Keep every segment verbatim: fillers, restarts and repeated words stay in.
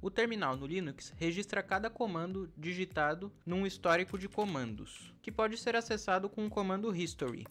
O terminal no Linux registra cada comando digitado num histórico de comandos, que pode ser acessado com o comando history.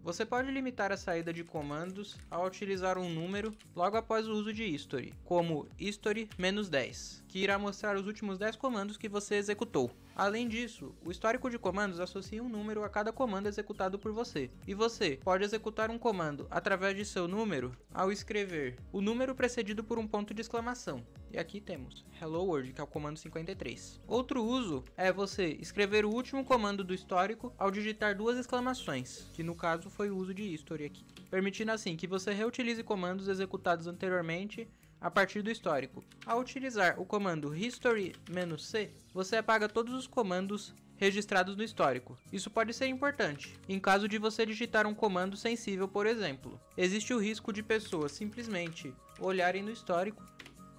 Você pode limitar a saída de comandos ao utilizar um número logo após o uso de history, como history menos dez, que irá mostrar os últimos dez comandos que você executou. Além disso, o histórico de comandos associa um número a cada comando executado por você, e você pode executar um comando através de seu número ao escrever o número precedido por um ponto de exclamação. E aqui temos hello world, que é o comando cinquenta e três. Outro uso é você escrever o último comando do histórico ao digitar duas exclamações, que no caso foi o uso de history aqui, permitindo assim que você reutilize comandos executados anteriormente a partir do histórico. Ao utilizar o comando history menos C, você apaga todos os comandos registrados no histórico. Isso pode ser importante em caso de você digitar um comando sensível, por exemplo. Existe o risco de pessoas simplesmente olharem no histórico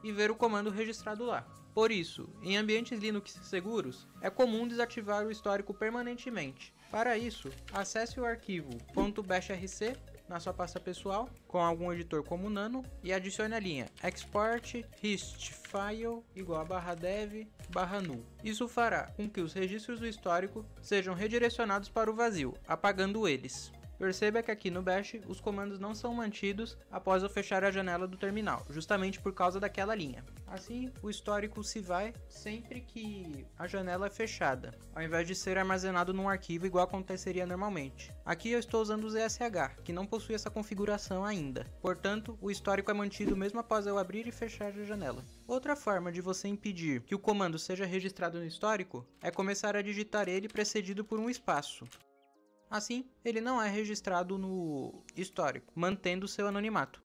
e ver o comando registrado lá. Por isso, em ambientes Linux seguros, é comum desativar o histórico permanentemente. Para isso, acesse o arquivo .bashrc na sua pasta pessoal, com algum editor como o Nano, e adicione a linha export histfile igual a barra dev barra null. Isso fará com que os registros do histórico sejam redirecionados para o vazio, apagando eles. Perceba que aqui no Bash os comandos não são mantidos após eu fechar a janela do terminal, justamente por causa daquela linha. Assim, o histórico se vai sempre que a janela é fechada, ao invés de ser armazenado num arquivo igual aconteceria normalmente. Aqui eu estou usando o Z S H, que não possui essa configuração ainda. Portanto, o histórico é mantido mesmo após eu abrir e fechar a janela. Outra forma de você impedir que o comando seja registrado no histórico é começar a digitar ele precedido por um espaço. Assim, ele não é registrado no histórico, mantendo seu anonimato.